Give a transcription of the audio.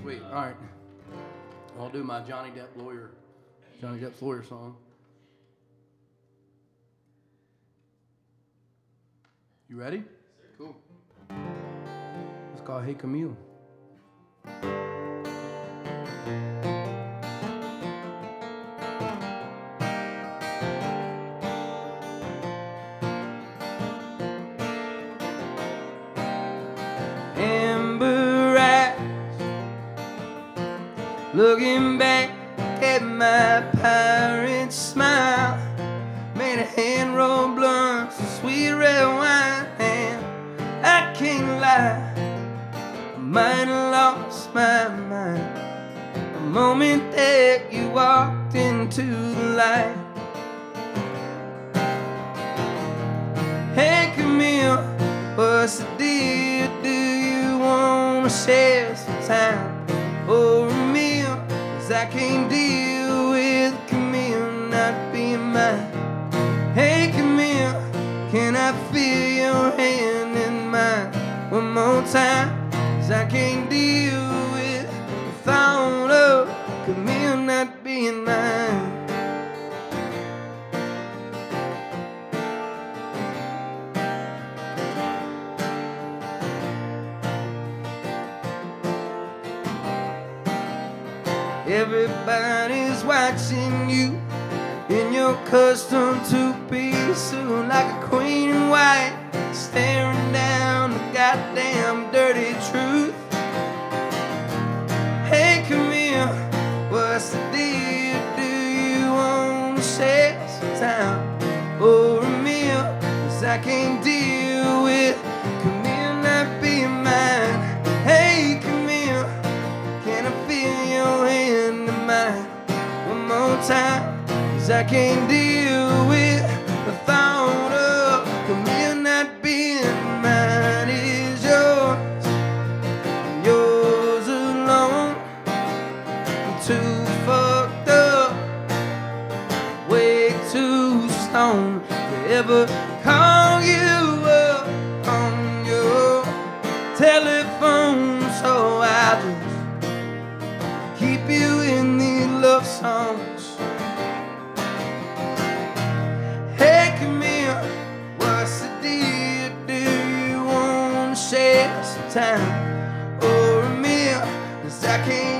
Sweet. All right. I'll do my Johnny Depp's lawyer song. You ready? Cool. It's called Hey Camille. Looking back at my pirate smile, made a hand roll blunt, sweet red wine, and I can't lie, I might have lost my mind the moment that you walked into the light. Hey Camille, what's the deal? Do you wanna share some time over a meal? I can't deal with Camille not being mine. Hey Camille, can I feel your hand in mine one more time? 'Cause I can't deal with the thought of Camille not being mine. Everybody's watching you in your custom two-piece suit, like a queen in white, staring down the goddamn dirty truth. Hey Camille, what's the deal? Do you want to share some time over a meal? 'Cause I can't deal with Camille not being mine. Hey Camille, can I feel your hand one more time? 'Cause I can't deal with the thought of Camille not being mine. Is yours, yours alone. I'm too fucked up, way too stoned to ever call you up on your telephone, so I just keep you in these love songs. Hey Camille, what's the deal? Do you want to share some time or a meal? 'Cause I can't